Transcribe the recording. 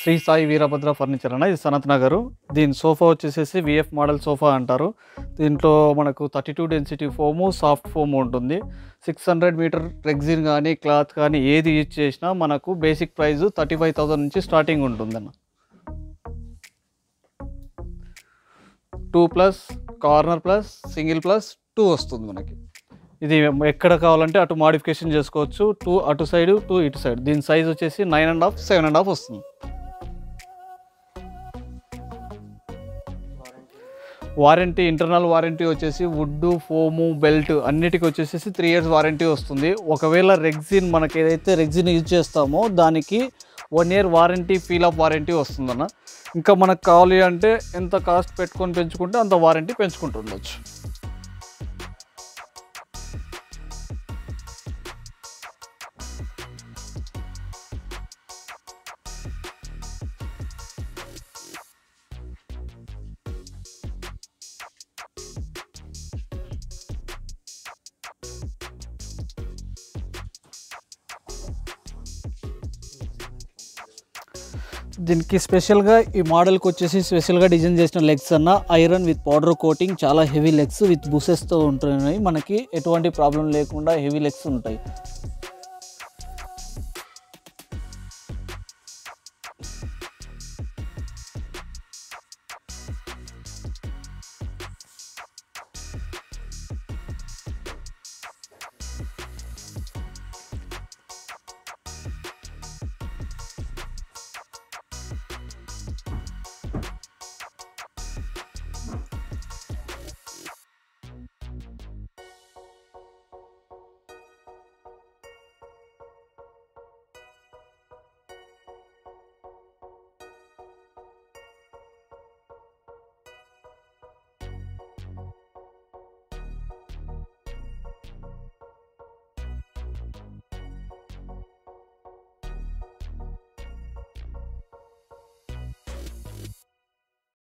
Shri Sai Virbhadra furniture अना इदि सनत्नगर दीन सोफा वच्चेसी वीएफ मॉडल सोफा अंटारू दींట్లో మనకు 32 డెన్సిటీ ఫోమ్ సాఫ్ట్ ఫోమ్ ఉంటుంది 600 మీటర్ రెగ్జిన్ గాని క్లాత్ గాని ఏది యూస్ చేసినా మనకు బేసిక్ ప్రైస్ 35000 నుంచి స్టార్టింగ్ ఉంటుందన్న 2 plus corner plus single plus 2 వస్తుంది మనకి ఇది ఎక్కడ కావాలంటే అటు మోడిఫికేషన్ చేసుకోవచ్చు 2 అటు సైడ్ 2 ఇటు సైడ్ దీని సైజ్ వచ్చేసి 9.5 7.5 వస్తుంది వారంటీ ఇంటర్నల్ వారంటీ వచ్చేసి వుడ్ ఫోమ్ బెల్ట్ అన్నిటికి వచ్చేసి 3 ఇయర్స్ వారంటీ వస్తుంది ఒకవేళ రెగ్జిన్ మనకి ఏదైతే రెగ్జిన్ యూస్ చేస్తామో దానికి 1 year warranty fill up warranty వస్తుందన్న ఇంకా మనకు కావాలి అంటే ఎంత కాస్ట్ పెట్టుకొని పెంచుకుంటే అంత వారంటీ పెంచుకుంటుండొచ్చు దీనికి స్పెషల్ గా ఈ మోడల్ కు వచ్చేసి స్పెషల్ గా డిజైన్ చేసిన లెగ్స్ అన్న ఐరన్ విత్ పౌడర్ కోటింగ్ చాలా హెవీ లెగ్స్ విత్ బూసెస్ తో ఉంటాయి మనకి ఎటువంటి ప్రాబ్లం లేకుండా హెవీ లెగ్స్ ఉంటాయి